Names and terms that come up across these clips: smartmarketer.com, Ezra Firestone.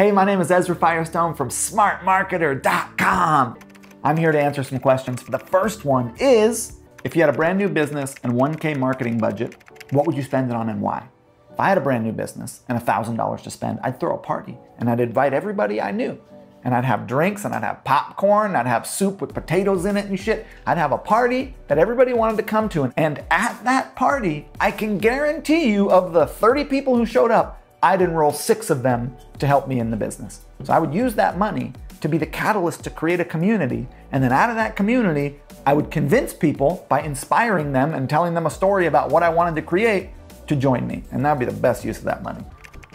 Hey, my name is Ezra Firestone from smartmarketer.com. I'm here to answer some questions. The first one is, if you had a brand new business and $1K marketing budget, what would you spend it on and why? If I had a brand new business and $1,000 to spend, I'd throw a party and I'd invite everybody I knew. And I'd have drinks and I'd have popcorn, I'd have soup with potatoes in it and shit. I'd have a party that everybody wanted to come to. And at that party, I can guarantee you of the 30 people who showed up, I'd enroll 6 of them to help me in the business. So I would use that money to be the catalyst to create a community. And then out of that community, I would convince people by inspiring them and telling them a story about what I wanted to create to join me. And that'd be the best use of that money.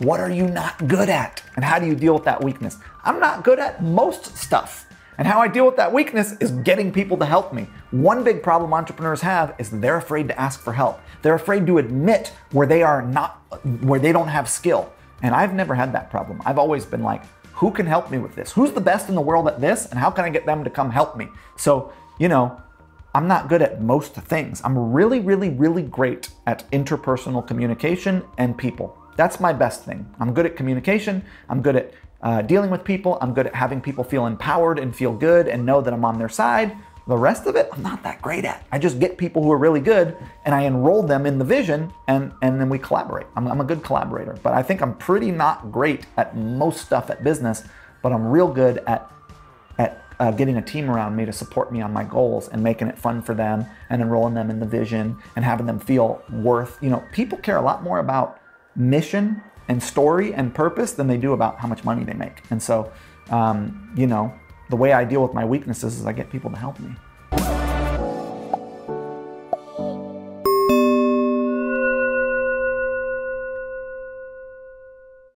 What are you not good at? And how do you deal with that weakness? I'm not good at most stuff. And how I deal with that weakness is getting people to help me. One big problem entrepreneurs have is they're afraid to ask for help. They're afraid to admit where they don't have skill. And I've never had that problem. I've always been like, who can help me with this? Who's the best in the world at this? And how can I get them to come help me? So, I'm not good at most things. I'm really, really, really great at interpersonal communication and people. That's my best thing. I'm good at communication. I'm good at dealing with people. I'm good at having people feel empowered and feel good and know that I'm on their side. The rest of it, I'm not that great at. I just get people who are really good and I enroll them in the vision and then we collaborate. I'm a good collaborator, but I think I'm pretty not great at most stuff at business, but I'm real good at getting a team around me to support me on my goals and making it fun for them and enrolling them in the vision and having them feel worth, people care a lot more about mission and story and purpose than they do about how much money they make. And so, the way I deal with my weaknesses is I get people to help me.